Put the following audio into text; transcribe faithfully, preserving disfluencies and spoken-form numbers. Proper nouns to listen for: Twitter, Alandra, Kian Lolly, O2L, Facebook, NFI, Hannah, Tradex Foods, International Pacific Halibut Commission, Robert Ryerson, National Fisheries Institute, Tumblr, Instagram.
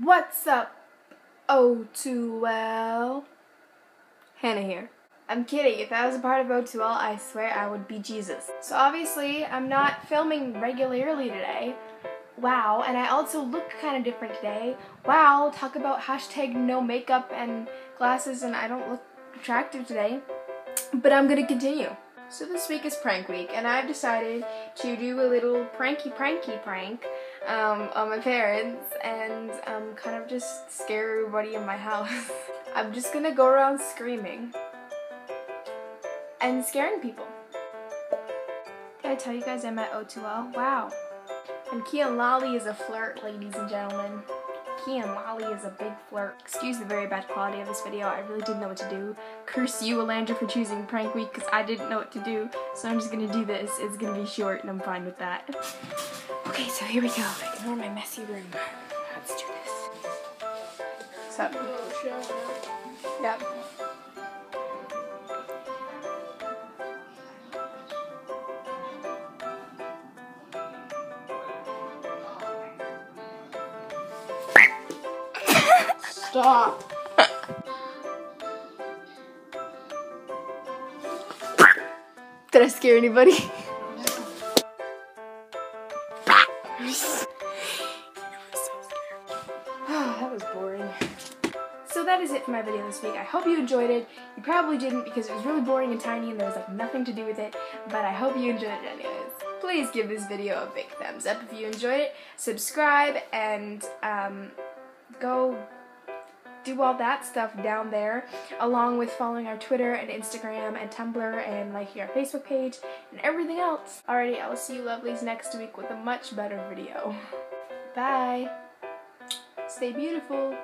What's up, O two L? Hannah here. I'm kidding, if I was a part of O two L, I swear I would be Jesus. So obviously, I'm not filming regularly today. Wow, and I also look kind of different today. Wow, talk about hashtag no makeup and glasses and I don't look attractive today. But I'm gonna continue. So this week is prank week, and I've decided to do a little pranky pranky prank um, on my parents and um, kind of just scare everybody in my house. I'm just gonna go around screaming and scaring people. Did I tell you guys I'm at O two L? Wow. And Kian Lolly is a flirt, ladies and gentlemen. Kian Lolly is a big flirt. Excuse the very bad quality of this video. I really didn't know what to do. Curse you, Alandra, for choosing prank week because I didn't know what to do. So I'm just gonna do this. It's gonna be short and I'm fine with that. Okay, so here we go. Ignore my messy room. Let's do this. What's up? Yep. Stop. Did I scare anybody? No. Oh, that was boring. So that is it for my video this week. I hope you enjoyed it. You probably didn't because it was really boring and tiny and there was like nothing to do with it, but I hope you enjoyed it anyways. Please give this video a big thumbs up if you enjoyed it. Subscribe and um, go do all that stuff down there, along with following our Twitter and Instagram and Tumblr and liking our Facebook page and everything else. Alrighty, I'll see you lovelies next week with a much better video. Bye. Stay beautiful.